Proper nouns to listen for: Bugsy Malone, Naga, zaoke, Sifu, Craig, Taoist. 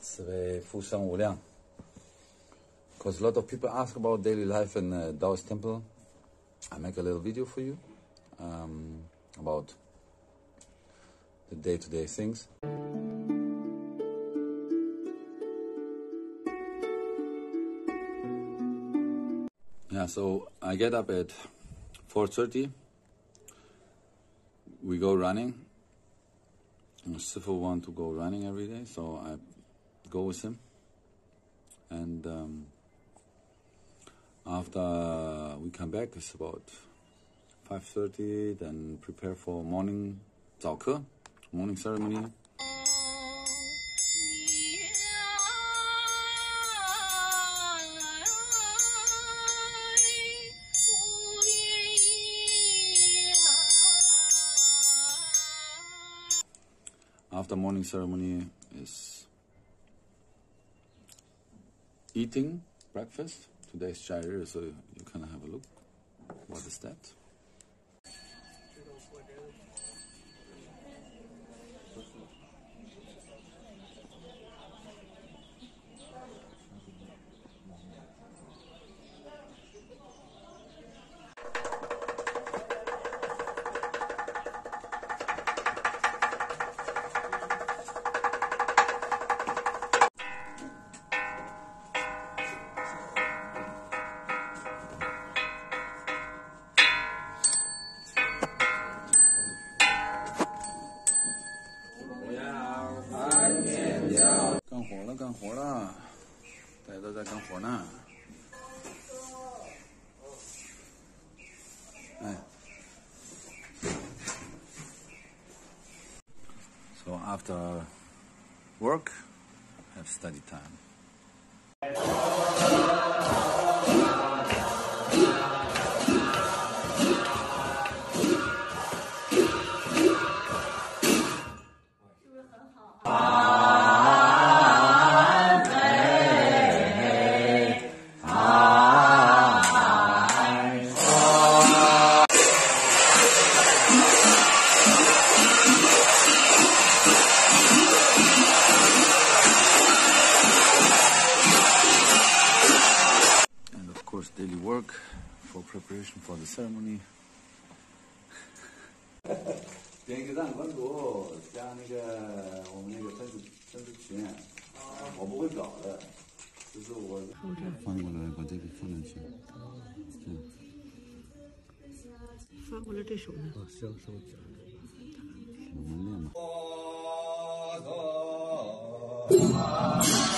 此为复生无量。Because a lot of people ask about daily life in Taoist temple. I make a little video for you about the day-to-day things. Yeah, so I get up at 4:30. We go running. Sifu wants to go running every day, so I go with him. And after we come back, it's about 5:30. Then prepare for morning zaoke, morning ceremony. After morning ceremony is eating breakfast. Today's gyre, so you can have a look. What is that? So after work, have study time. Daily work for preparation for the ceremony.